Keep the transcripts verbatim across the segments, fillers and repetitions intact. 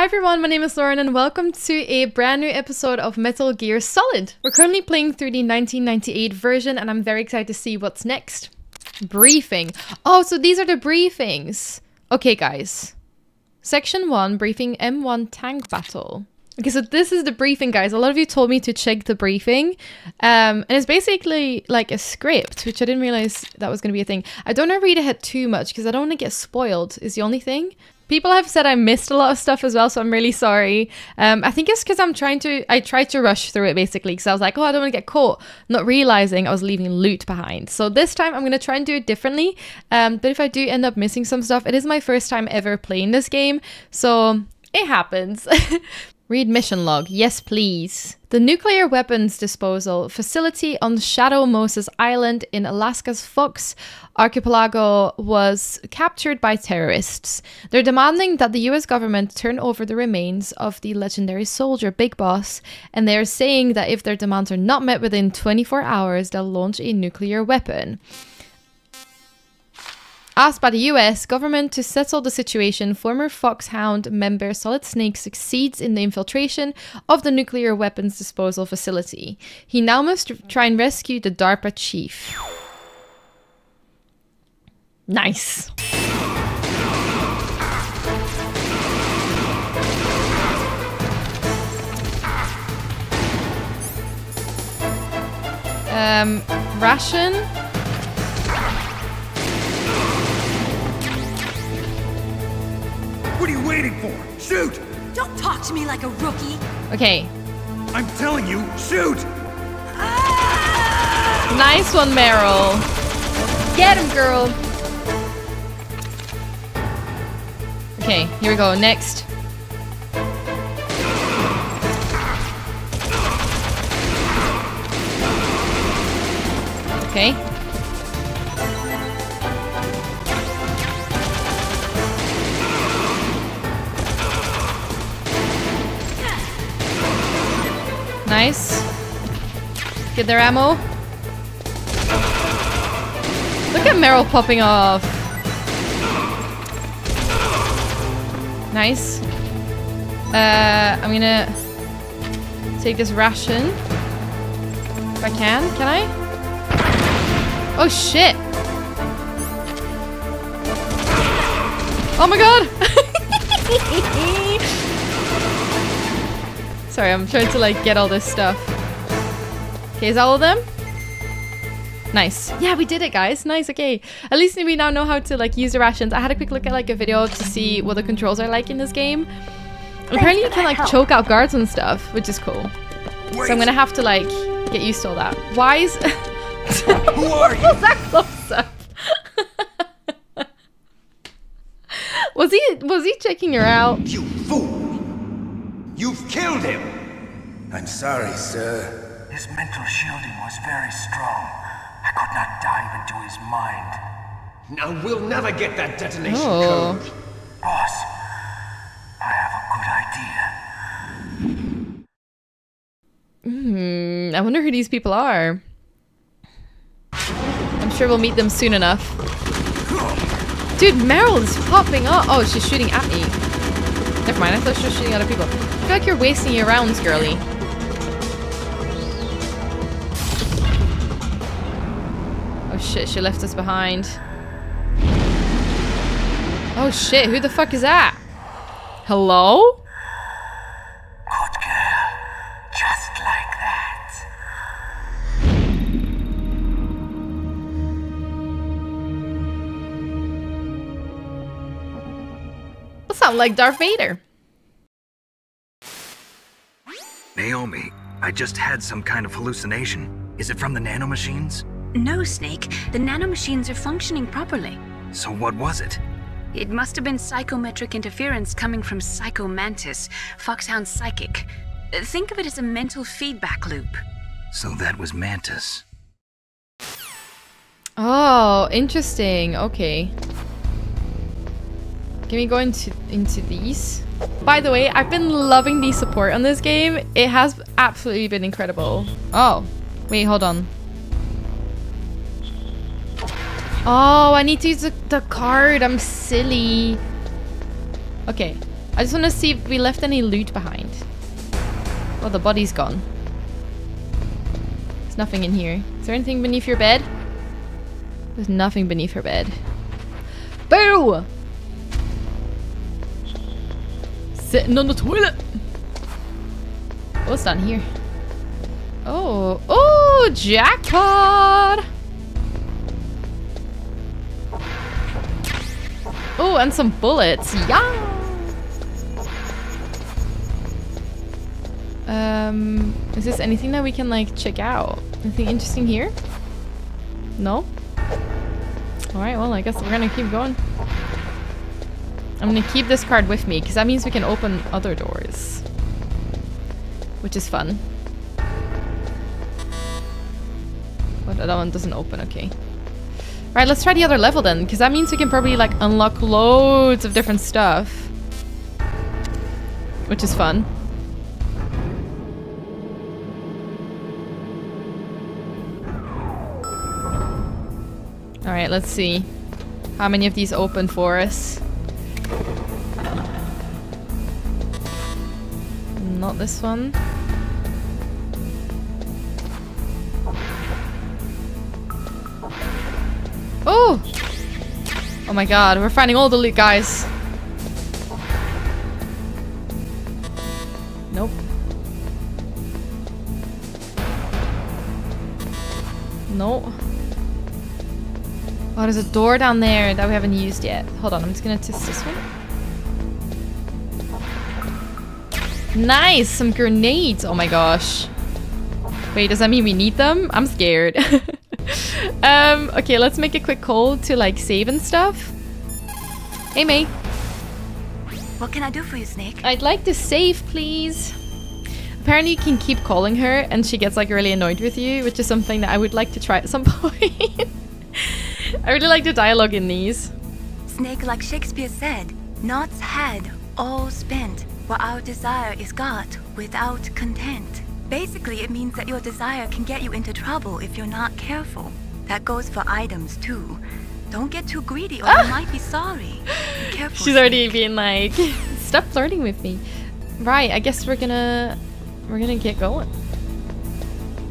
Hi everyone, my name is Lauren and welcome to a brand new episode of Metal Gear Solid. We're currently playing through the nineteen ninety-eight version and I'm very excited to see what's next. Briefing. Oh, so these are the briefings. Okay guys. Section one, briefing M one tank battle. Okay, so this is the briefing guys. A lot of you told me to check the briefing. Um, and it's basically like a script, which I didn't realize that was going to be a thing. I don't want to read ahead too much because I don't want to get spoiled is the only thing. People have said I missed a lot of stuff as well, so I'm really sorry. Um, I think it's because I'm trying to, I tried to rush through it basically because I was like, oh, I don't want to get caught, not realizing I was leaving loot behind. So this time I'm going to try and do it differently. Um, but if I do end up missing some stuff, it is my first time ever playing this game, so it happens. Read mission log. Yes, please. The nuclear weapons disposal facility on Shadow Moses Island in Alaska's Fox Archipelago was captured by terrorists. They're demanding that the U S government turn over the remains of the legendary soldier Big Boss, and they're saying that if their demands are not met within twenty-four hours, they'll launch a nuclear weapon. Asked by the U S government to settle the situation, former Foxhound member Solid Snake succeeds in the infiltration of the nuclear weapons disposal facility. He now must try and rescue the DARPA chief. Nice. Um, ration? What are you waiting for? Shoot! Don't talk to me like a rookie! Okay. I'm telling you, shoot! Ah! Nice one, Meryl. Get him, girl! Okay, here we go, next. Okay. Nice. Get their ammo. Look at Meryl popping off. Nice. Uh, I'm gonna take this ration. If I can. Can I? Oh shit! Oh my god! Sorry, I'm trying to like get all this stuff. Okay, is that all of them? Nice. Yeah, we did it guys. Nice, okay. At least we now know how to like use the rations. I had a quick look at like a video to see what the controls are like in this game. Apparently you can like choke out guards and stuff, which is cool. So I'm gonna have to like get used to all that. Why is Who are you? Was that close up? Was he was he checking her out? You fool! You've killed him! I'm sorry, sir. His mental shielding was very strong. I could not dive into his mind. Now we'll never get that detonation oh. code. Boss, I have a good idea. Hmm, I wonder who these people are. I'm sure we'll meet them soon enough. Dude, Meryl is popping up. Oh, she's shooting at me. Never mind, I thought she was shooting other people. I feel like you're wasting your rounds, girly. Oh shit, she left us behind. Oh shit, who the fuck is that? Hello? Good girl. Just like that. That sounds like Darth Vader. Naomi, I just had some kind of hallucination. Is it from the nanomachines? No, Snake. The nanomachines are functioning properly. So what was it? It must have been psychometric interference coming from Psycho Mantis, Foxhound's psychic. Think of it as a mental feedback loop. So that was Mantis. Oh, interesting. Okay. Can we go into, into these? By the way, I've been loving the support on this game. It has absolutely been incredible. Oh, wait, hold on. Oh, I need to use the, the card. I'm silly. Okay, I I just want to see if we left any loot behind. Oh, the body's gone. There's nothing in here. Is there anything beneath your bed? There's nothing beneath her bed. Boo! Sitting on the toilet! What's down here? Oh, oh, jackpot! Oh, and some bullets. Yeah! Um, is this anything that we can, like, check out? Anything interesting here? No? Alright, well, I guess we're gonna keep going. I'm gonna keep this card with me, because that means we can open other doors. Which is fun. But that one doesn't open, okay. Alright, let's try the other level then, because that means we can probably, like, unlock loads of different stuff. Which is fun. Alright, let's see how many of these open for us. Not this one. Oh! Oh my god, we're finding all the loot, guys. Nope. No. Oh, there's a door down there that we haven't used yet. Hold on, I'm just gonna test this one. Nice! Some grenades! Oh my gosh. Wait, does that mean we need them? I'm scared. um, okay, let's make a quick call to, like, save and stuff. Hey, May. What can I do for you, Snake? I'd like to save, please. Apparently you can keep calling her and she gets, like, really annoyed with you, which is something that I would like to try at some point. I really like the dialogue in these. Snake, like Shakespeare said, not had, all spent, what our desire is got, without content. Basically, it means that your desire can get you into trouble if you're not careful. That goes for items, too. Don't get too greedy or ah! you might be sorry. Be careful, She's Snake. Already being like, stop flirting with me. Right, I guess we're gonna... We're gonna get going.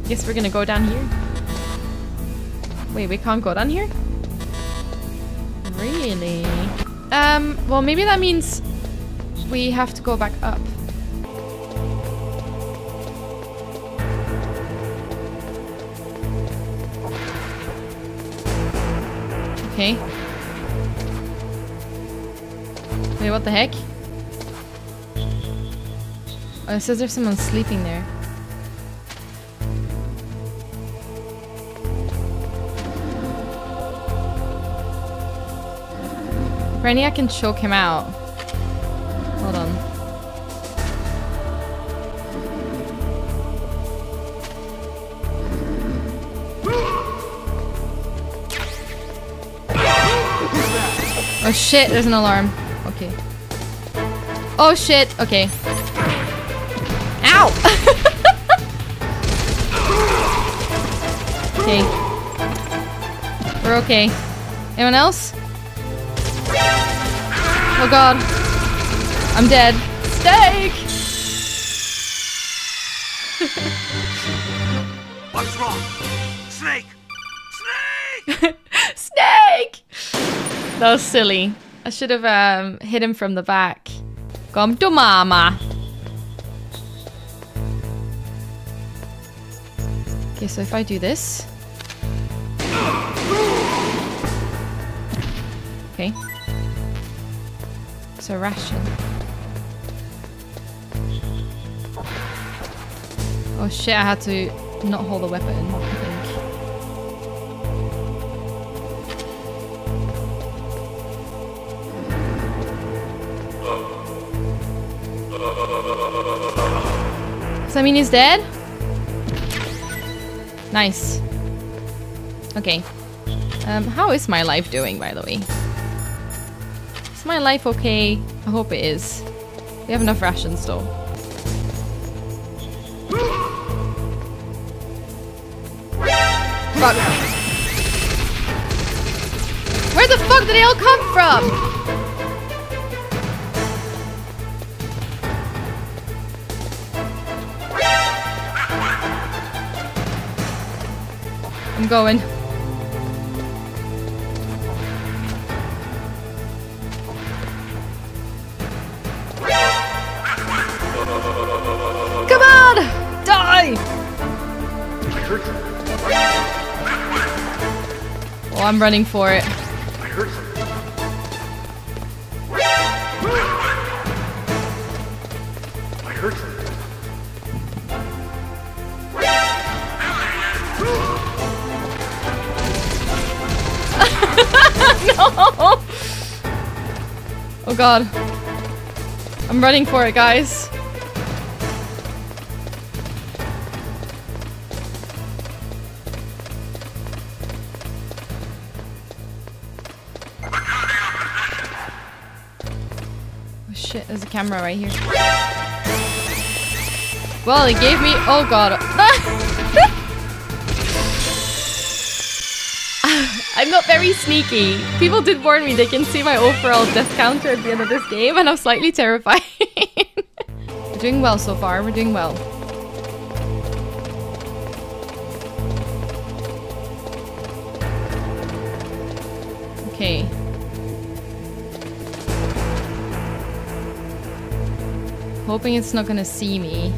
I guess we're gonna go down here. Wait, we can't go down here? Really? Um, well, maybe that means we have to go back up. Okay. Wait, what the heck? Oh, it says there's someone sleeping there. Rennie, I can choke him out. Hold on. Oh shit, there's an alarm. Okay. Oh shit, okay. Ow! Okay. We're okay. Anyone else? Oh god. I'm dead. Steak! What's wrong? Snake! Snake! Snake! That was silly. I should have um, hit him from the back. Come to mama. Okay, so if I do this. Okay. A ration. Oh shit, I had to not hold the weapon, I think. Does that mean he's dead? Nice. Okay. Um, how is my life doing, by the way? Is my life okay? I hope it is. We have enough rations though. Fuck. Where the fuck did they all come from? I'm going. Come on! Die! Oh, I'm running for it. Oh god. I'm running for it, guys. Oh shit, there's a camera right here. Well, it gave me- oh god. I'm not very sneaky. People did warn me, they can see my overall death counter at the end of this game, and I'm slightly terrified. We're doing well so far, we're doing well. Okay. Hoping it's not gonna see me.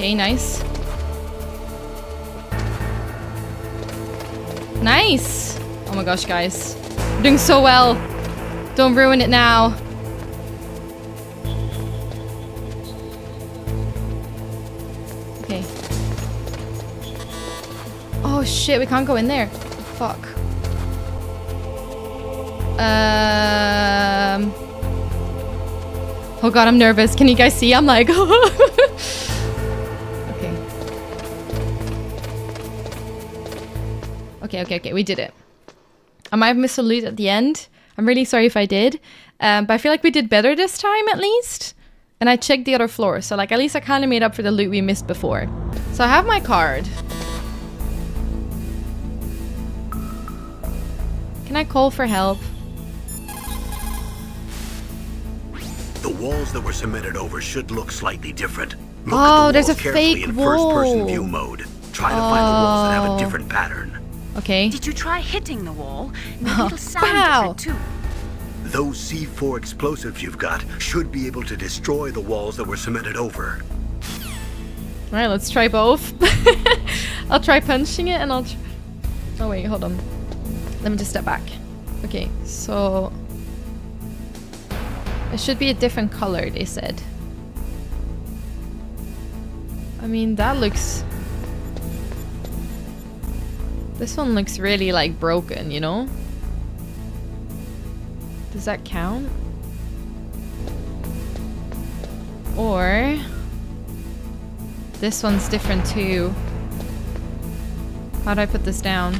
Okay, nice. Nice! Oh my gosh, guys. We're doing so well. Don't ruin it now. Okay. Oh shit, we can't go in there. Fuck. Um. Oh god, I'm nervous. Can you guys see? I'm like... Okay, okay, okay, we did it. I might have missed a loot at the end. I'm really sorry if I did. Um, but I feel like we did better this time, at least. And I checked the other floor, so like at least I kind of made up for the loot we missed before. So I have my card. Can I call for help? The walls that were cemented over should look slightly different. Look oh, at the there's a fake in wall. First-person view mode. Try to oh. find the walls that have a different pattern. Okay. Did you try hitting the wall? Maybe it'll sound wow. different too. Those C four explosives you've got should be able to destroy the walls that were cemented over. All right, let's try both. I'll try punching it and I'll... Tr oh wait, hold on. Let me just step back. Okay, so... It should be a different color, they said. I mean, that looks... This one looks really, like, broken, you know? Does that count? Or... This one's different too. How do I put this down?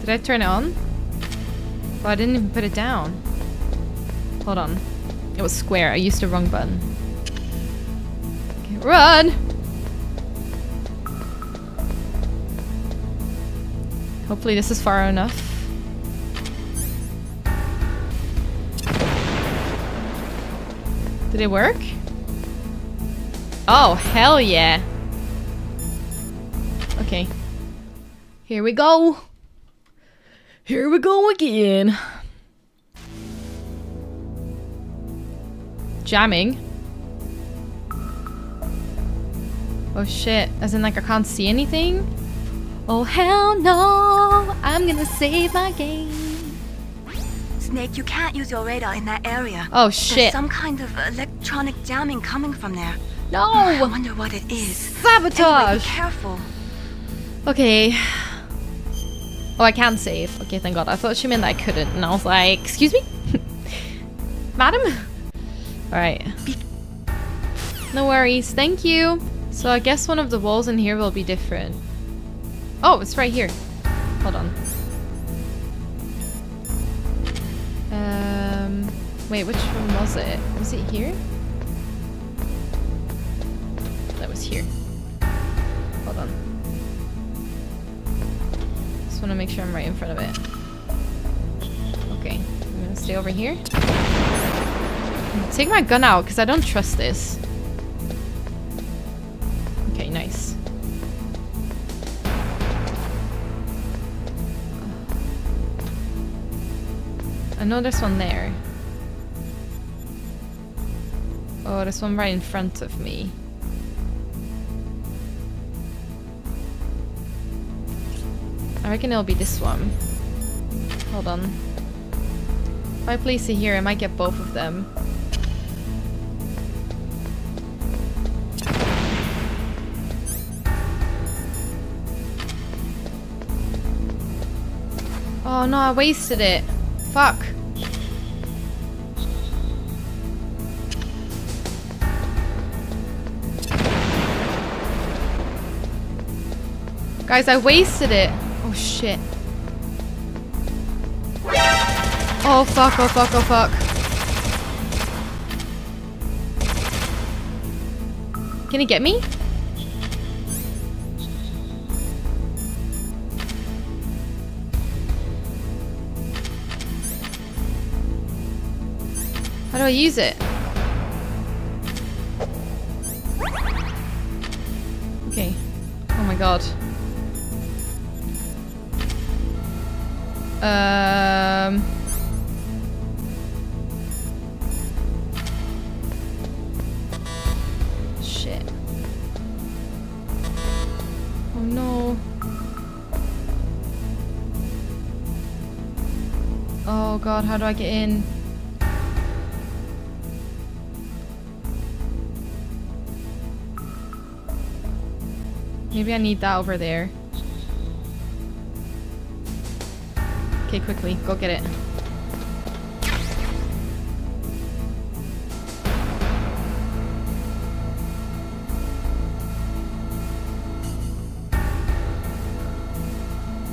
Did I turn it on? Well, I didn't even put it down. Hold on. It was square. I used the wrong button. Run! Hopefully this is far enough. Did it work? Oh, hell yeah! Okay. Here we go! Here we go again! Jamming. Oh shit, as in like I can't see anything? Oh hell no, I'm gonna save my game. Snake, you can't use your radar in that area. Oh shit. There's some kind of electronic jamming coming from there. No! I wonder what it is. Sabotage! Anyway, be careful. Okay. Oh, I can save. Okay, thank god. I thought she meant I couldn't and I was like, excuse me? Madam? Alright. No worries, thank you. So I guess one of the walls in here will be different. Oh, it's right here. Hold on. Um, wait, which one was it? Was it here? That was here. Hold on. Just want to make sure I'm right in front of it. Okay, I'm gonna stay over here. Take my gun out, because I don't trust this. Okay, nice. I know there's one there. Oh, there's one right in front of me. I reckon it'll be this one. Hold on. If I place it here, I might get both of them. Oh no, I wasted it. Fuck. Guys, I wasted it. Oh shit. Oh fuck, oh fuck, oh fuck. Can he get me? How do I use it? Okay. Oh my god. Um. Shit. Oh no. Oh god, how do I get in? Maybe I need that over there. Okay, quickly, go get it. I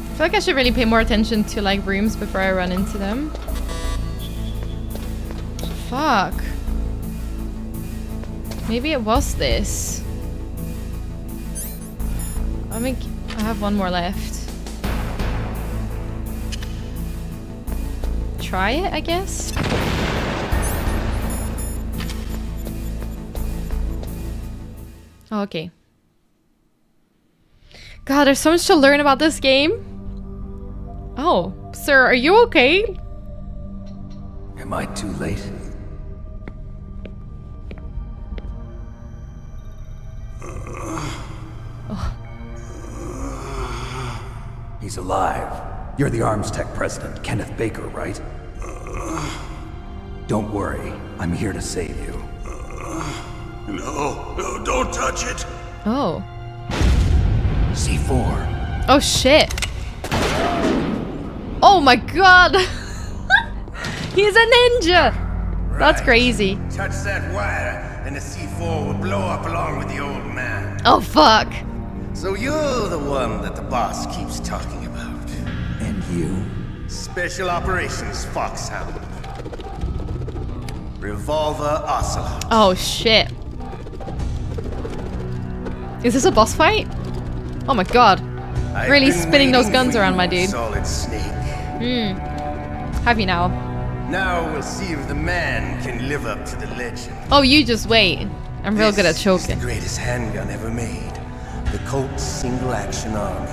feel like I should really pay more attention to like rooms before I run into them. Fuck. Maybe it was this. I think I have one more left. Try it, I guess? Oh, okay. God, there's so much to learn about this game. Oh, sir, are you okay? Am I too late? He's alive. You're the Arms Tech president, Kenneth Baker, right? Don't worry, I'm here to save you. No, no, don't touch it. Oh. C four. Oh shit. Oh my god. He's a ninja. Right. That's crazy. Touch that wire, and the C four will blow up along with the old man. Oh fuck. So you're the one that the boss keeps talking about. And you? Special Operations Foxhound. Revolver Ocelot. Oh shit. Is this a boss fight? Oh my god. I've really spinning those guns around, my dude. Solid Snake. Hmm. Have you now? Now we'll see if the man can live up to the legend. Oh, you just wait. I'm real good at choking. This is the greatest handgun ever made. The Colt's single-action army.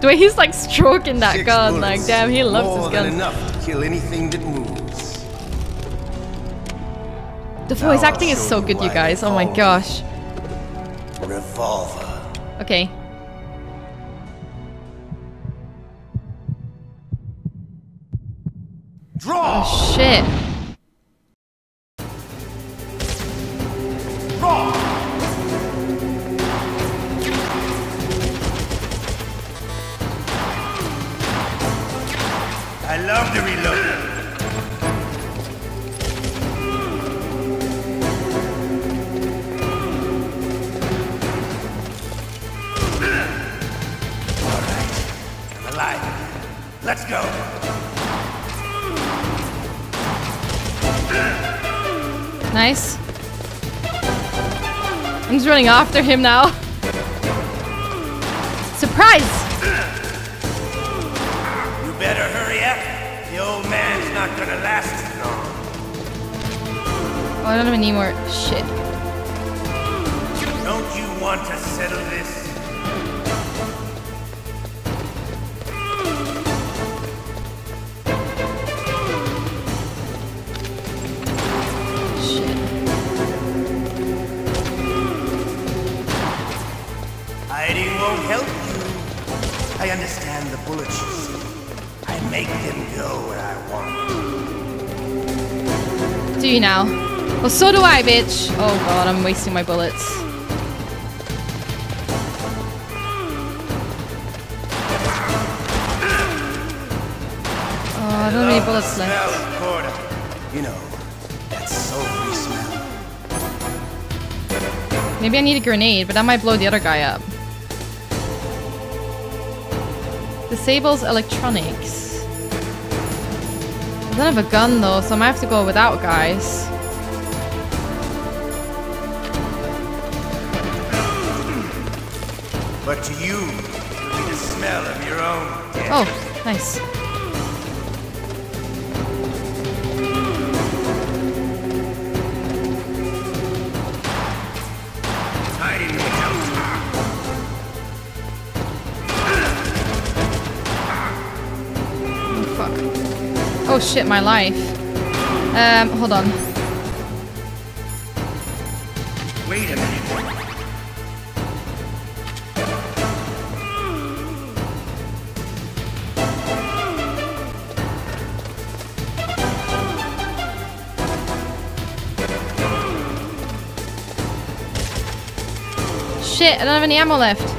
The way he's like stroking that gun, like damn, he loves his gun. Enough to kill anything that moves. The voice acting is so good, you guys. Oh my gosh. Revolver. Okay. Draw. Oh shit. I love to reload. All right, Let's go. Nice. I'm just running after him now. Surprise! You better hurry up. The old man's not gonna last long. Oh, I don't even need more shit. Don't you want to settle this? I understand the bullets. I make them go where I want. Do you now? Well, so do I, bitch. Oh god, I'm wasting my bullets. Oh, I don't have any bullets left. You know, that sultry smell. Maybe I need a grenade, but that might blow the other guy up. Disables electronics. I don't have a gun though, so I might have to go without guys. But to you, it'll be the smell of your own death. Oh, nice. Oh shit, my life. Um, hold on. Wait a minute. Shit, I don't have any ammo left.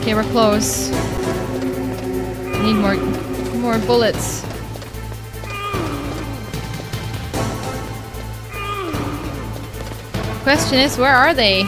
Okay, we're close. I need more, more bullets. Question is, where are they?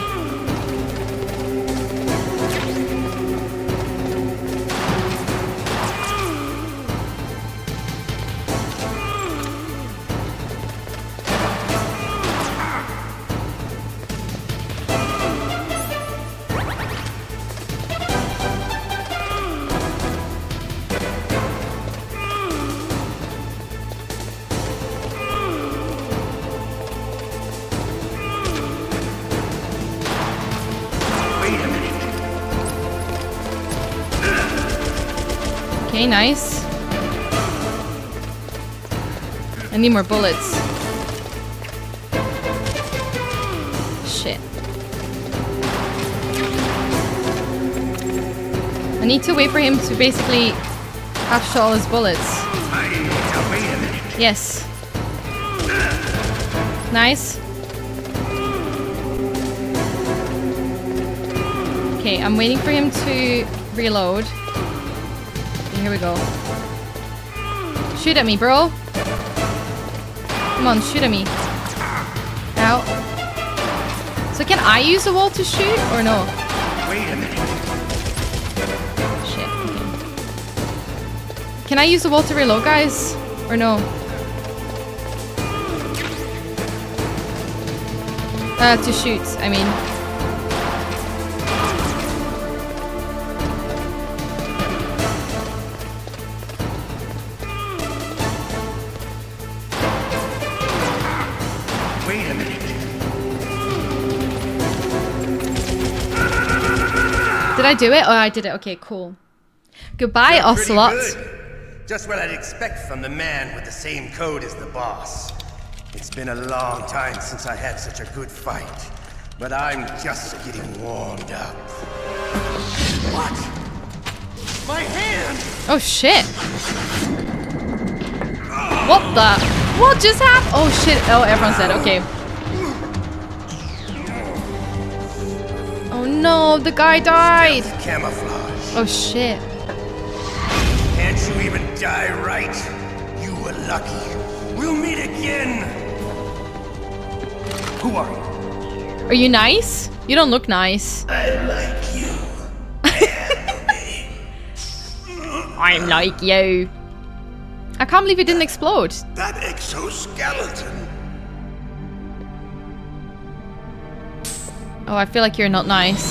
Okay, nice. I need more bullets. Shit. I need to wait for him to basically capture all his bullets. Yes. Nice. Okay, I'm waiting for him to reload. Here we go. Shoot at me, bro. Come on, shoot at me. Ow. So can I use the wall to shoot, or no? Wait a minute. Shit. Okay. Can I use the wall to reload, guys? Or no? Uh, to shoot, I mean. Did I do it? Oh, I did it. Okay, cool. Goodbye, Ocelot. Good. Just what I'd expect from the man with the same code as the boss. It's been a long time since I had such a good fight, but I'm just getting warmed up. What? My hand! Oh shit! What the? What just happened? Oh shit! Oh, everyone's dead. Okay. Oh Oh no, the guy died. Stealth camouflage. Oh shit. Can't you even die right? You were lucky. We'll meet again. Who are you? Are you nice? You don't look nice. I like you. I'm like you. I can't believe it didn't explode. That exoskeleton. Oh, I feel like you're not nice.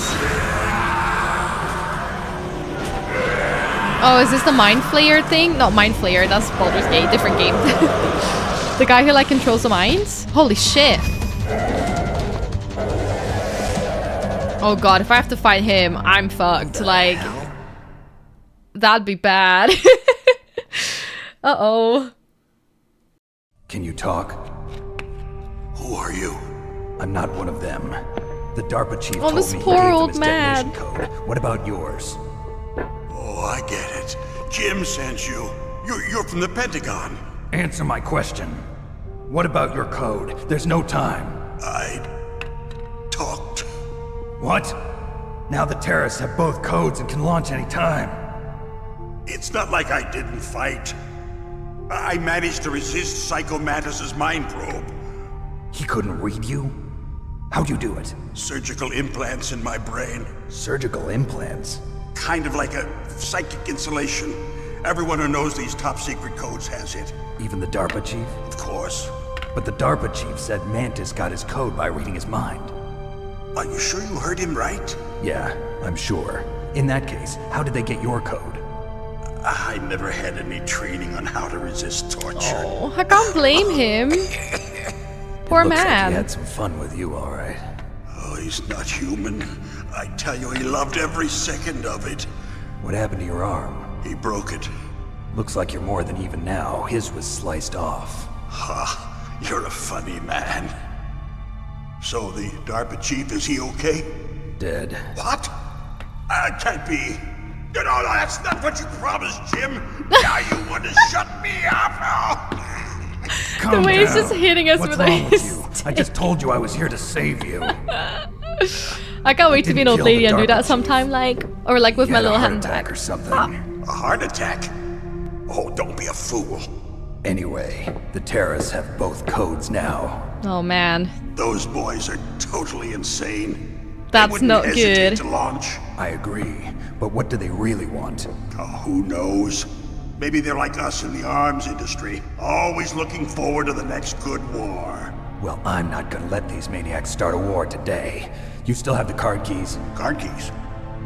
Oh, is this the mind flayer thing? Not mind flayer, that's Baldur's Gate, different game. The guy who like controls the mines? Holy shit. Oh god, if I have to fight him, I'm fucked. Like, that'd be bad. Uh-oh. Can you talk? Who are you? I'm not one of them. The DARPA chief oh, told me poor he gave old his man. Detonation code. What about yours? Oh, I get it. Jim sent you. You're, you're from the Pentagon. Answer my question. What about your code? There's no time. I... talked. What? Now the terrorists have both codes and can launch any time. It's not like I didn't fight. I managed to resist Psycho Mantis' mind probe. He couldn't read you? How'd you do it? Surgical implants in my brain. Surgical implants? Kind of like a psychic insulation. Everyone who knows these top secret codes has it. Even the DARPA chief? Of course. But the DARPA chief said Mantis got his code by reading his mind. Are you sure you heard him right? Yeah, I'm sure. In that case, how did they get your code? I never had any training on how to resist torture. Oh, I can't blame him. Poor looks man. Like he had some fun with you, all right. Oh, he's not human. I tell you, he loved every second of it. What happened to your arm? He broke it. Looks like you're more than even now. His was sliced off. Ha, huh, you're a funny man. So the DARPA chief, is he okay? Dead. What? I can't be. No, no, that's not what you promised, Jim. Now you want to shut me up. Oh. Calm the way down. He's just hitting us. What's with wrong with you? I just told you I was here to save you. I can't wait I to be an old lady and do that sometime, like, or like with you my little handbag or something. Ah. A heart attack? Oh, don't be a fool. Anyway, the terrorists have both codes now. Oh man. Those boys are totally insane. That's not good. To launch. I agree, but what do they really want? Oh, who knows? Maybe they're like us in the arms industry, always looking forward to the next good war. Well, I'm not gonna let these maniacs start a war today. You still have the card keys? Card keys?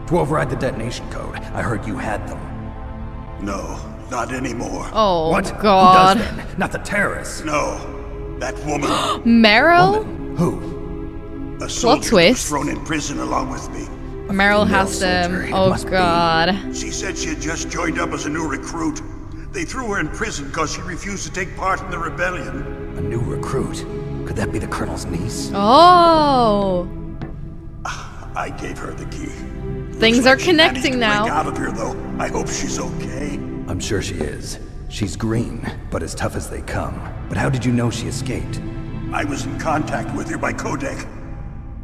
To override the detonation code. I heard you had them. No, not anymore. Oh, what? God. Who does then? Not the terrorists. No, that woman. Meryl? Woman? Who? A soldier who was thrown in prison along with me. Meryl has them. Oh god. Be. She said she had just joined up as a new recruit. They threw her in prison because she refused to take part in the rebellion. A new recruit? Could that be the colonel's niece? Oh. I gave her the key. Things are connecting now. Out of here, though. I hope she's okay. I'm sure she is. She's green, but as tough as they come. But how did you know she escaped? I was in contact with her by codec.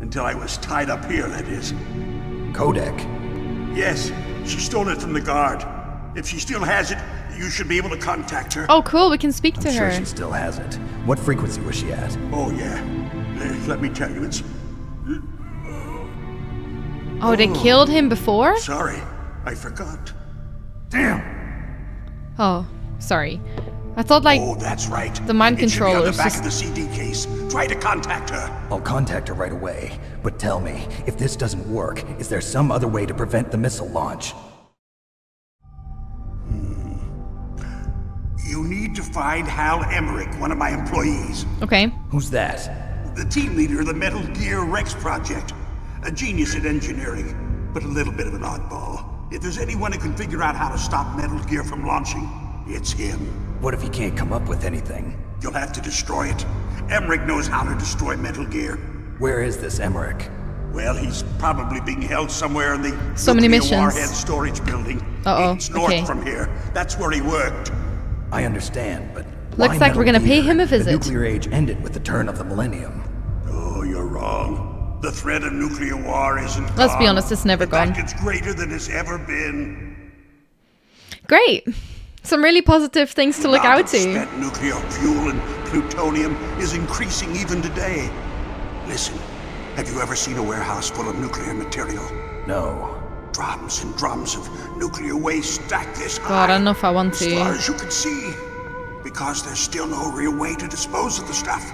Until I was tied up here, that is. Codec? Yes, she stole it from the guard. If she still has it, you should be able to contact her. Oh cool, we can speak I'm to sure her. Sure she still has it. What frequency was she at? Oh yeah, let me tell you, it's... Oh, oh. They killed him before? Sorry, I forgot. Damn! Oh, sorry. I thought like oh, that's right. The mind controller is back of the C D case. Try to contact her. I'll contact her right away. But tell me, if this doesn't work, is there some other way to prevent the missile launch? Hmm. You need to find Hal Emmerich, one of my employees. Okay. Who's that? The team leader of the Metal Gear Rex project. A genius at engineering, but a little bit of an oddball. If there's anyone who can figure out how to stop Metal Gear from launching, it's him. What if he can't come up with anything? You'll have to destroy it. Emmerich knows how to destroy Metal Gear. Where is this Emmerich? Well, he's probably being held somewhere in the so many missions. Warhead storage building. Uh oh. It's north okay. from here. That's where he worked. I understand, but looks like Metal we're gonna Gear? Pay him a visit. The nuclear age ended with the turn of the millennium. Oh, you're wrong. The threat of nuclear war isn't gone. Let's be honest, it's never gone. It's greater than it's ever been. Great. Some really positive things to look out to. Spent nuclear fuel and plutonium is increasing even today. Listen, have you ever seen a warehouse full of nuclear material? No. Drums and drums of nuclear waste stacked this high. God, I don't know if I want to. As far as you can see, because there's still no real way to dispose of the stuff.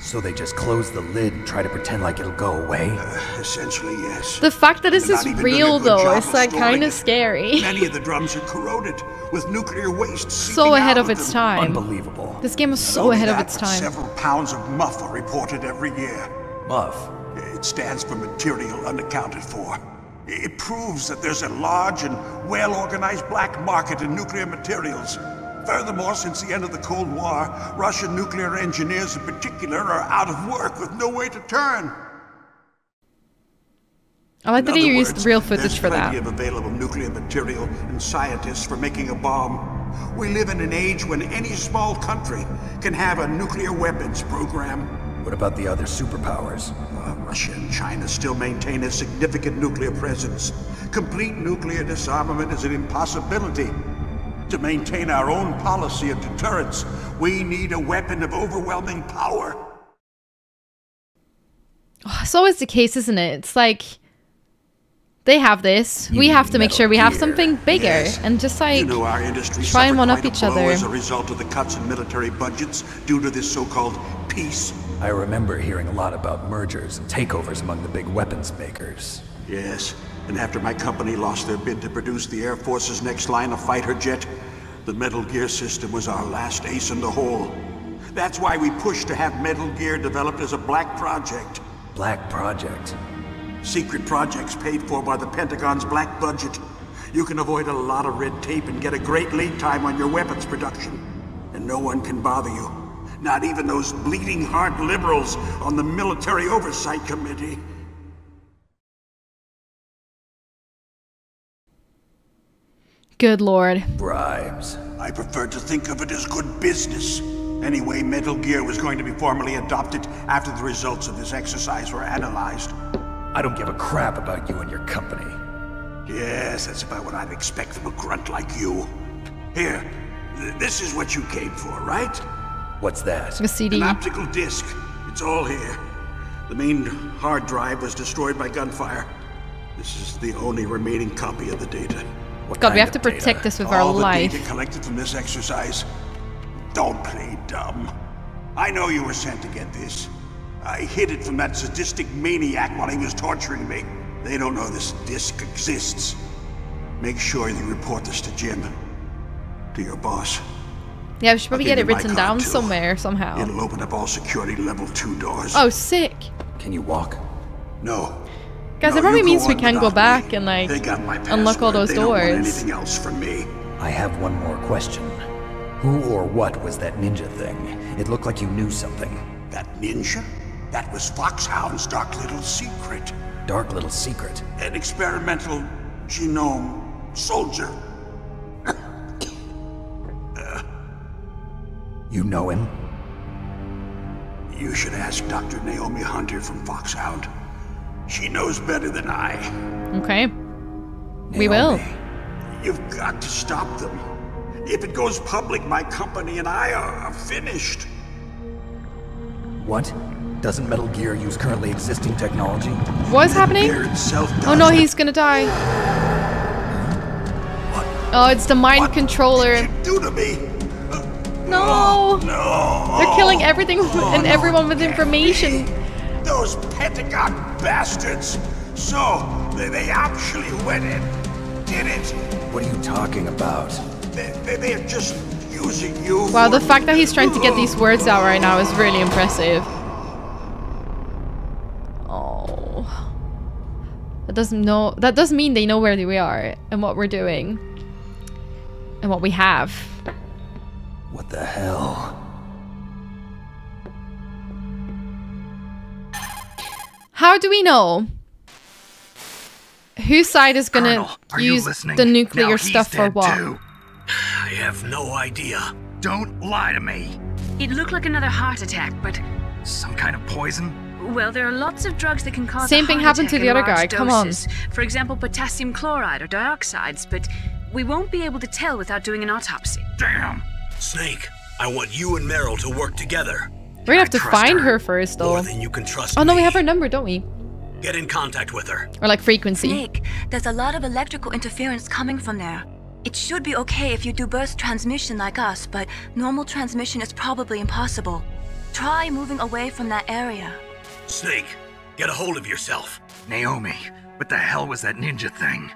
So they just close the lid and try to pretend like it'll go away? Uh, essentially, yes. The fact that this is real, though, is like kind of scary. Many of the drums are corroded with nuclear waste. So ahead of its time. Unbelievable. This game is so ahead of its time. Several pounds of muff are reported every year. Muff? It stands for material unaccounted for. It proves that there's a large and well-organized black market in nuclear materials. Furthermore, since the end of the Cold War, Russian nuclear engineers in particular are out of work with no way to turn. I like that he used real footage for that. There's plenty of available nuclear material and scientists for making a bomb. We live in an age when any small country can have a nuclear weapons program. What about the other superpowers? Uh, Russia and China still maintain a significant nuclear presence. Complete nuclear disarmament is an impossibility. To maintain our own policy of deterrence, we need a weapon of overwhelming power. Oh, it's always the case, isn't it? It's like, they have this, you we have to make sure we have something bigger, yes. and just like, you know, our industry try and one-up each other. As a result of the cuts in military budgets due to this so-called peace. I remember hearing a lot about mergers and takeovers among the big weapons makers. Yes. And after my company lost their bid to produce the Air Force's next line of fighter jet, the Metal Gear system was our last ace in the hole. That's why we pushed to have Metal Gear developed as a black project. Black project? Secret projects paid for by the Pentagon's black budget. You can avoid a lot of red tape and get a great lead time on your weapons production. And no one can bother you. Not even those bleeding-heart liberals on the Military Oversight Committee. Good lord. Bribes. I prefer to think of it as good business. Anyway, Metal Gear was going to be formally adopted after the results of this exercise were analyzed. I don't give a crap about you and your company. Yes, that's about what I'd expect from a grunt like you. Here, th this is what you came for, right? What's that? A C D. An optical disc. It's all here. The main hard drive was destroyed by gunfire. This is the only remaining copy of the data. What God, we have to protect data? This with All our life. All the data collected from this exercise. Don't play dumb. I know you were sent to get this. I hid it from that sadistic maniac while he was torturing me. They don't know this disc exists. Make sure you report this to Jim. To your boss. Yeah, we should probably get it written down too. Somewhere, somehow. It'll open up all security level two doors. Oh, sick. Can you walk? No. Guys, no, it probably means we can go back me. and like unlock all those they doors. Don't want anything else from me. I have one more question. Who or what was that ninja thing? It looked like you knew something. That ninja? That was Foxhound's dark little secret. Dark little secret? An experimental genome soldier. uh, you know him? You should ask Doctor Naomi Hunter from Foxhound. She knows better than I. Okay. Naomi, we will. You've got to stop them. If it goes public, my company and I are finished. What? Doesn't Metal Gear use currently existing technology? What is happening? Oh no, he's gonna die. What? Oh, it's the mind what controller. Did you do to me? No. No. They're killing everything oh, and no, everyone with information. Those Pentagon bastards! So, they, they actually went and did it! What are you talking about? They, they, they are just using you. Wow, the fact that he's trying to get these words out right now is really impressive. Oh. That doesn't know- that doesn't mean they know where we are and what we're doing. And what we have. What the hell? How do we know whose side is gonna Colonel, use the nuclear stuff for what? Too. I have no idea. Don't lie to me. It looked like another heart attack, but... Some kind of poison? Well, there are lots of drugs that can cause same thing happened to the other guy. Come on. For example, potassium chloride or dioxides, but we won't be able to tell without doing an autopsy. Damn! Snake, I want you and Meryl to work together. We're gonna have to find her first, though. More than you can trust me. Oh no, we have her number, don't we? Get in contact with her. Or like frequency. Snake, there's a lot of electrical interference coming from there. It should be okay if you do burst transmission like us, but normal transmission is probably impossible. Try moving away from that area. Snake, get a hold of yourself. Naomi, what the hell was that ninja thing?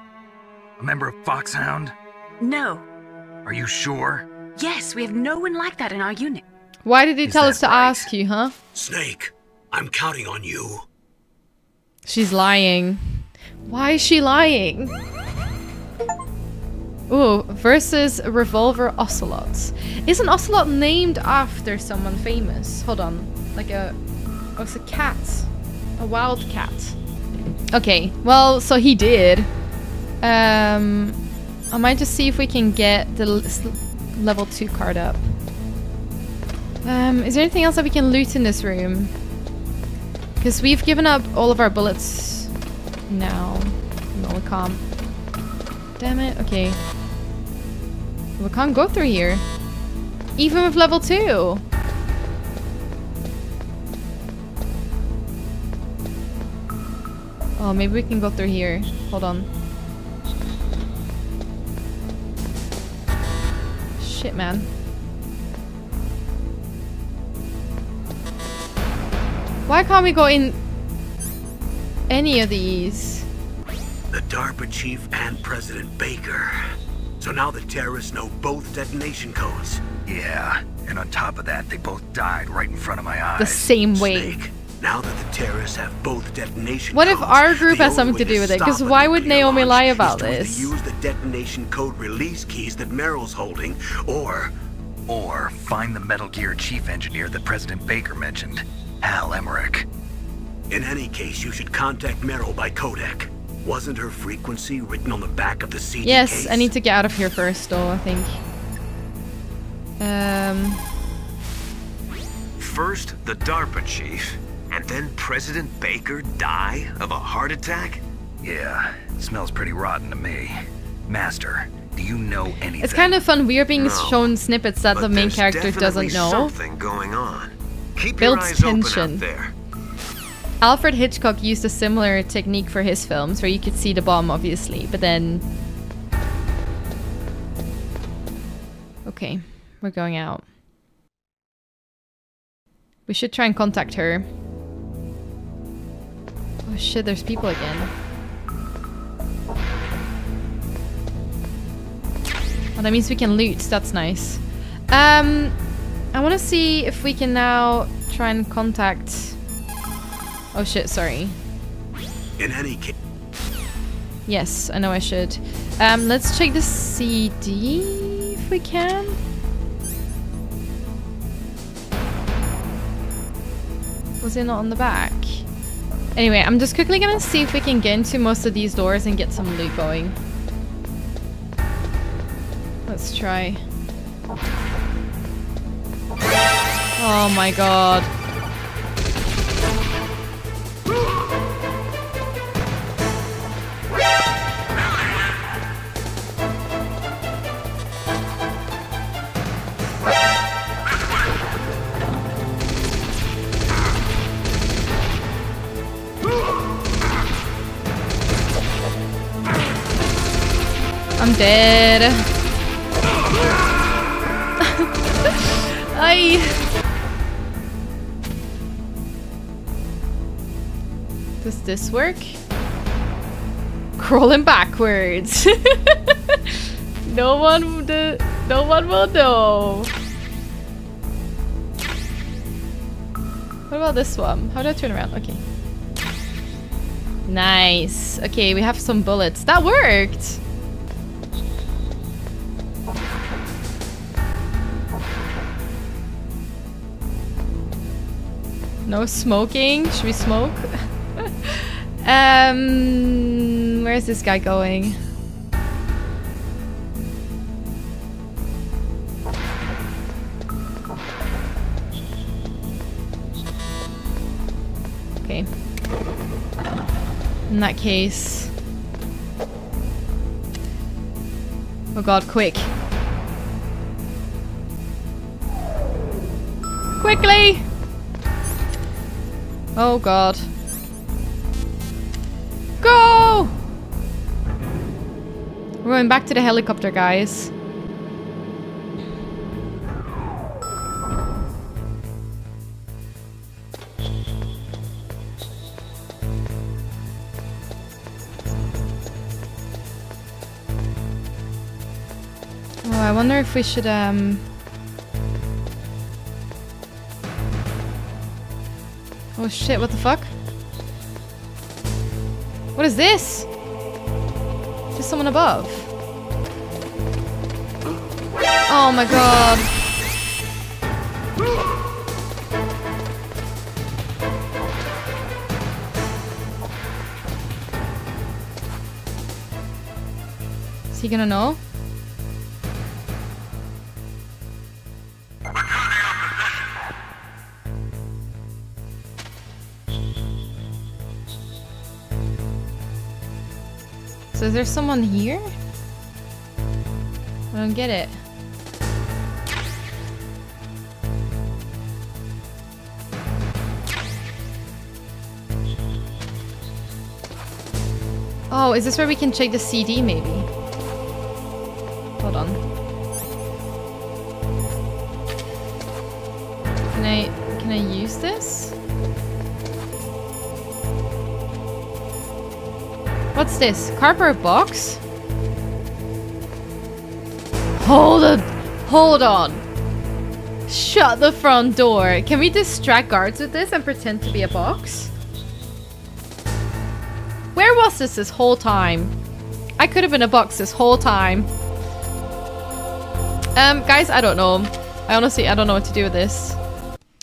A member of Foxhound? No. Are you sure? Yes, we have no one like that in our unit. Why did he tell us to ask you, huh? Snake, I'm counting on you. She's lying. Why is she lying? Ooh, versus Revolver Ocelot. Isn't Ocelot named after someone famous? Hold on. Like a... Oh, it's a cat. A wild cat. Okay, well, so he did. Um, I might just see if we can get the level two card up. Um, is there anything else that we can loot in this room? Because we've given up all of our bullets now. No, we can't. Damn it, okay. We can't go through here. Even with level two. Oh, maybe we can go through here. Hold on. Shit, man. Why can't we go in any of these? The DARPA chief and President Baker. So now the terrorists know both detonation codes. Yeah, and on top of that, they both died right in front of my eyes. The same way. Snake, now that the terrorists have both detonation what codes, if our group has something to do with it? Because why would Naomi lie about this? Use the detonation code release keys that Meryl's holding, or... Or find the Metal Gear chief engineer that President Baker mentioned. Hal Emmerich. In any case, you should contact Meryl by codec. Wasn't her frequency written on the back of the C D yes, case? I need to get out of here first, though, I think. Um. First, the DARPA chief, and then President Baker die of a heart attack? Yeah, it smells pretty rotten to me. Master, do you know anything? It's kind of fun. We are being no, shown snippets that the main character doesn't know. Something going on. Keep builds tension. There. Alfred Hitchcock used a similar technique for his films, where you could see the bomb, obviously, but then... Okay, we're going out. We should try and contact her. Oh shit, there's people again. Oh, that means we can loot, that's nice. Um... I want to see if we can now try and contact... Oh shit, sorry. In any case... Yes, I know I should. Um, let's check the C D if we can. Was it not on the back? Anyway, I'm just quickly gonna see if we can get into most of these doors and get some loot going. Let's try. Oh my god. I'm dead. I... Does this work? Crawling backwards. No one do, no one will know. What about this one? How do I turn around? Okay. Nice. Okay, we have some bullets. That worked! No smoking? Should we smoke? Um, where is this guy going? Okay. In that case... Oh god, quick. Quickly! Oh god. Go! We're going back to the helicopter, guys. I wonder if we should, um... Oh shit, what the fuck? What is this? Is there someone above? Oh my god. Is he gonna know? So is there someone here? I don't get it. Oh, is this where we can check the C D maybe? Hold on. Can I, can I use this? What's this? Cardboard box? Hold on! Hold on! Shut the front door! Can we distract guards with this and pretend to be a box? Where was this this whole time? I could have been a box this whole time. Um, guys, I don't know. I honestly, I don't know what to do with this.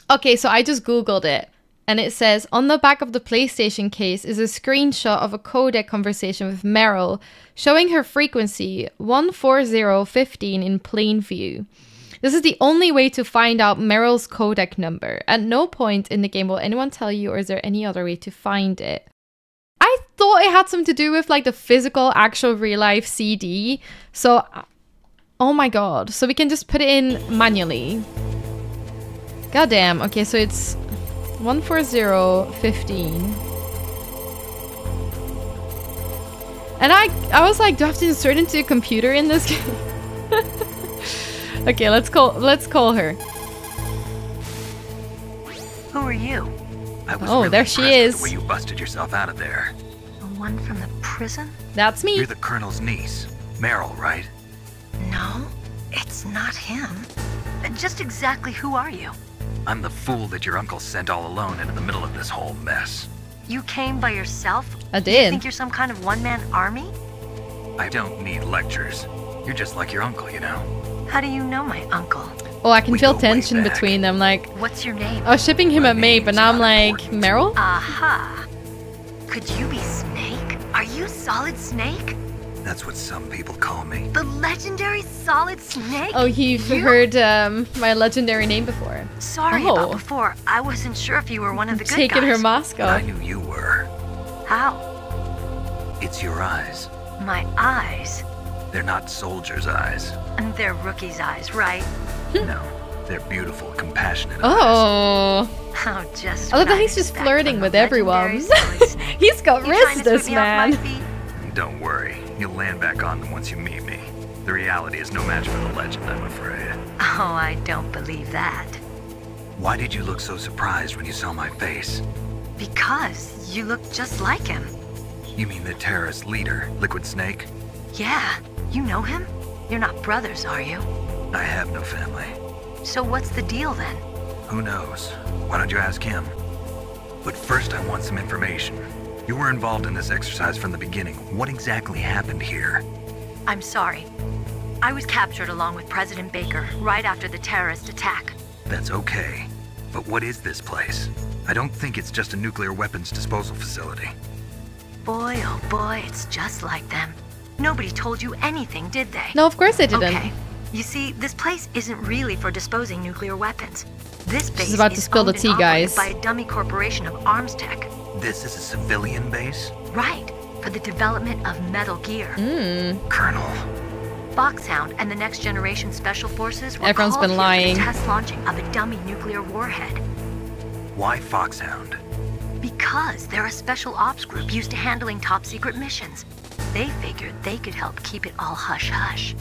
Okay, so I just Googled it. And it says, on the back of the PlayStation case is a screenshot of a codec conversation with Meryl, showing her frequency one four zero one five in plain view. This is the only way to find out Meryl's codec number. At no point in the game will anyone tell you, or is there any other way to find it? I thought it had something to do with like the physical, actual real life C D. So, oh my god. So we can just put it in manually. Goddamn. Okay, so it's... One four zero fifteen, and I I was like, do I have to insert into a computer in this game? Okay, let's call let's call her. Who are you? I was oh, really there she is. Where you busted yourself out of there? The one from the prison? That's me. You're the colonel's niece, Meryl, right? No, it's not him. Just exactly who are you? I'm the fool that your uncle sent all alone into the middle of this whole mess. You came by yourself? I did. You think you're some kind of one-man army? I don't need lectures. You're just like your uncle, you know. How do you know my uncle? Oh, I can we feel tension between them, like... What's your name? I was shipping him my at May, but now I'm like, important. Meryl? Aha. Could you be Snake? Are you Solid Snake? That's what some people call me. The legendary Solid Snake? Oh, you've you? heard um, my legendary name before. Sorry oh. about before. I wasn't sure if you were one of the good Taking guys. Taking her mask off. I knew you were. How? It's your eyes. My eyes? They're not soldiers' eyes. And they're rookies' eyes, right? No, they're beautiful, compassionate oh. eyes. Oh. Oh, just oh, that he's just flirting with everyone. He's got wrists, this man. Don't worry. You'll land back on them once you meet me. The reality is no match for the legend, I'm afraid. Oh, I don't believe that. Why did you look so surprised when you saw my face? Because you look just like him. You mean the terrorist leader, Liquid Snake? Yeah. You know him? You're not brothers, are you? I have no family. So what's the deal then? Who knows? Why don't you ask him? But first I want some information. You were involved in this exercise from the beginning. What exactly happened here? I'm sorry. I was captured along with President Baker right after the terrorist attack. That's okay. But what is this place? I don't think it's just a nuclear weapons disposal facility. Boy, oh boy, it's just like them. Nobody told you anything, did they? No, of course they didn't. Okay. You see, this place isn't really for disposing nuclear weapons. This base She's about to spill the tea, guys. By a dummy corporation of arms tech. This is a civilian base? Right, for the development of Metal Gear. Mm. Colonel. Foxhound and the Next Generation Special Forces were Everyone's called been lying. for the test launching of a dummy nuclear warhead. Why Foxhound? Because they're a special ops group used to handling top secret missions. They figured they could help keep it all hush-hush.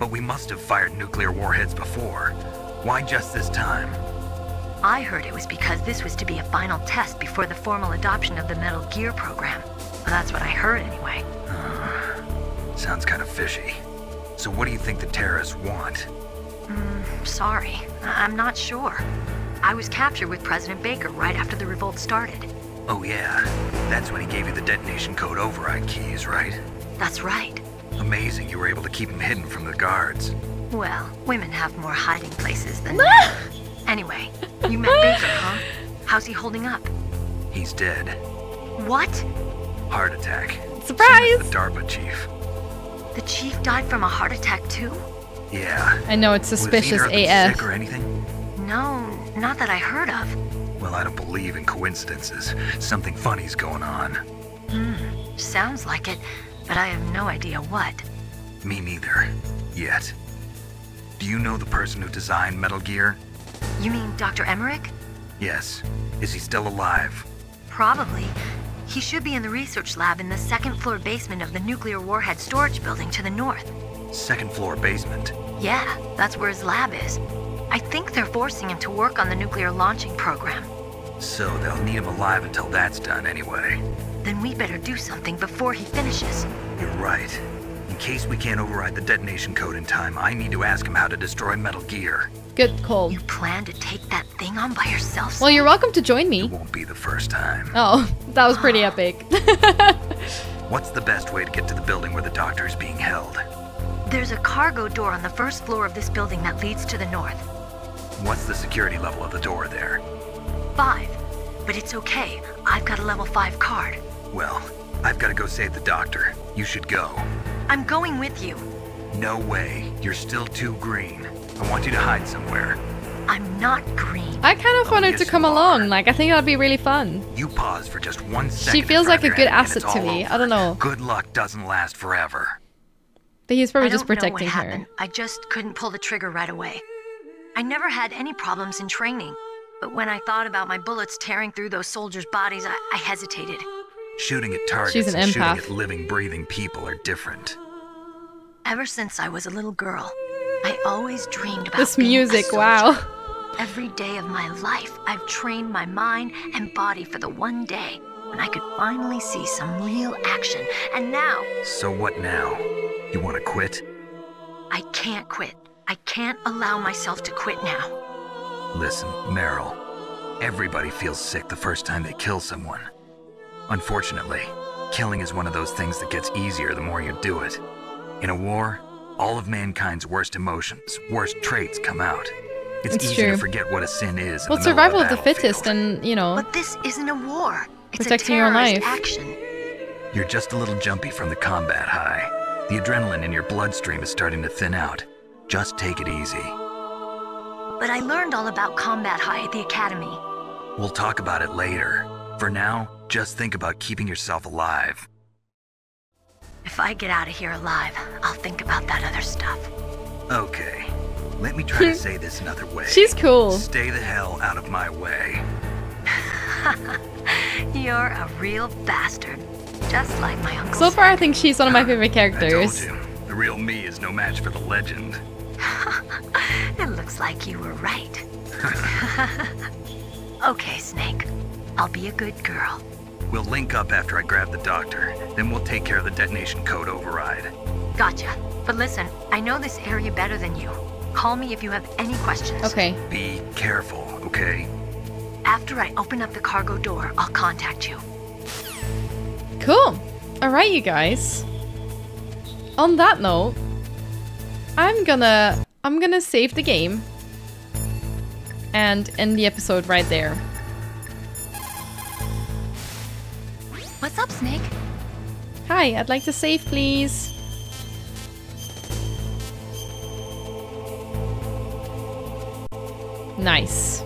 But we must have fired nuclear warheads before. Why just this time? I heard it was because this was to be a final test before the formal adoption of the Metal Gear program. Well, that's what I heard anyway. Uh, sounds kind of fishy. So what do you think the terrorists want? Mm, sorry, I'm not sure. I was captured with President Baker right after the revolt started. Oh yeah, that's when he gave you the detonation code override keys, right? That's right. Amazing you were able to keep him hidden from the guards. Well, women have more hiding places than men. Anyway, you met Baker, huh? How's he holding up? He's dead. What? Heart attack. Surprise! The DARPA chief. The chief died from a heart attack too? Yeah. I know, it's suspicious A F. Was either sick or anything? No, not that I heard of. Well, I don't believe in coincidences. Something funny's going on. Hmm, sounds like it, but I have no idea what. Me neither. Yet. Do you know the person who designed Metal Gear? You mean Doctor Emmerich? Yes. Is he still alive? Probably. He should be in the research lab in the second floor basement of the nuclear warhead storage building to the north. Second floor basement? Yeah, that's where his lab is. I think they're forcing him to work on the nuclear launching program. So they'll need him alive until that's done anyway. Then we better do something before he finishes. You're right. In case we can't override the detonation code in time, I need to ask him how to destroy Metal Gear. Good call. You plan to take that thing on by yourself? Well, you're welcome to join me. It won't be the first time. Oh, that was pretty epic. What's the best way to get to the building where the doctor is being held? There's a cargo door on the first floor of this building that leads to the north. What's the security level of the door there? Five. But it's okay. I've got a level five card. Well, I've got to go save the doctor. You should go. I'm going with you. No way. You're still too green. I want you to hide somewhere. I'm not green. I kind of oh, wanted yes, to come along. Like, I think that'd be really fun. You pause for just one second. She feels like a good asset to me. Over. I don't know. Good luck doesn't last forever. But he's probably just protecting her. I don't know what happened. I just couldn't pull the trigger right away. I never had any problems in training, but when I thought about my bullets tearing through those soldiers' bodies, I, I hesitated. Shooting at targets She's an and empath. shooting at living, breathing people are different. Ever since I was a little girl, I always dreamed about this being music. A soldier. Wow! Every day of my life, I've trained my mind and body for the one day when I could finally see some real action. And now. So what now? You want to quit? I can't quit. I can't allow myself to quit now. Listen, Meryl. Everybody feels sick the first time they kill someone. Unfortunately, killing is one of those things that gets easier the more you do it. In a war, all of mankind's worst emotions, worst traits come out. It's, it's easy true. to forget what a sin is. Well, survival of the fittest, and you know. But this isn't a war. It's protecting a terrorist your life. Action. You're just a little jumpy from the combat high. The adrenaline in your bloodstream is starting to thin out. Just take it easy. But I learned all about combat high at the academy. We'll talk about it later. For now, just think about keeping yourself alive. If I get out of here alive, I'll think about that other stuff. Okay. Let me try to say this another way. She's cool. Stay the hell out of my way. You're a real bastard. Just like my uncle. So far, I think she's one of my favorite characters. I told you. The real me is no match for the legend. It looks like you were right. Okay, Snake. I'll be a good girl. We'll link up after I grab the doctor. Then we'll take care of the detonation code override. Gotcha. But listen, I know this area better than you. Call me if you have any questions. Okay. Be careful, okay? After I open up the cargo door, I'll contact you. Cool. All right, you guys. On that note, I'm gonna I'm gonna save the game and end the episode right there. What's up, Snake? Hi, I'd like to save, please. Nice.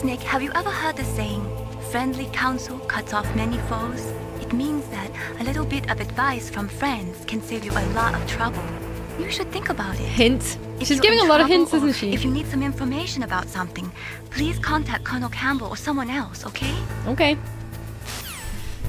Snake, have you ever heard the saying, friendly counsel cuts off many foes? It means that a little bit of advice from friends can save you a lot of trouble. You should think about it. Hint. If She's giving a lot of hints, isn't she? If you need some information about something, please contact Colonel Campbell or someone else, okay? Okay.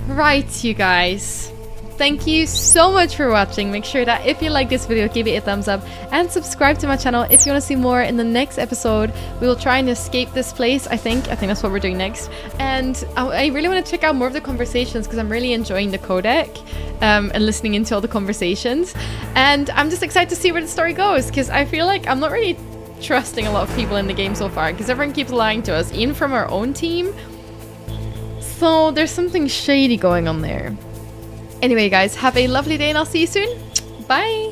Right, you guys. Thank you so much for watching. Make sure that if you like this video, give it a thumbs up and subscribe to my channel if you want to see more. In the next episode, we will try and escape this place, I think. I think that's what we're doing next. And I really want to check out more of the conversations because I'm really enjoying the codec um, and listening into all the conversations. And I'm just excited to see where the story goes because I feel like I'm not really trusting a lot of people in the game so far because everyone keeps lying to us, even from our own team. So there's something shady going on there. Anyway, guys, have a lovely day and I'll see you soon. Bye!